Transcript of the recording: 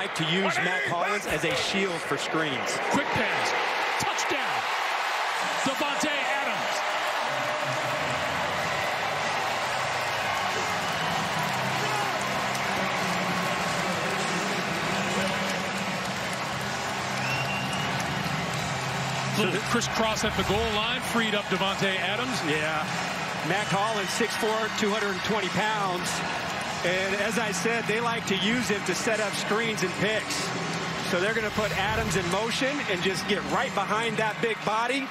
like to use Matt Collins as a shield for screens. Quick pass. Touchdown. Davante Adams. Little crisscross at the goal line. Freed up Davante Adams. Yeah. Matt Collins, 6'4", 220 pounds. And as I said, they like to use him to set up screens and picks. So they're going to put Adams in motion and just get right behind that big body.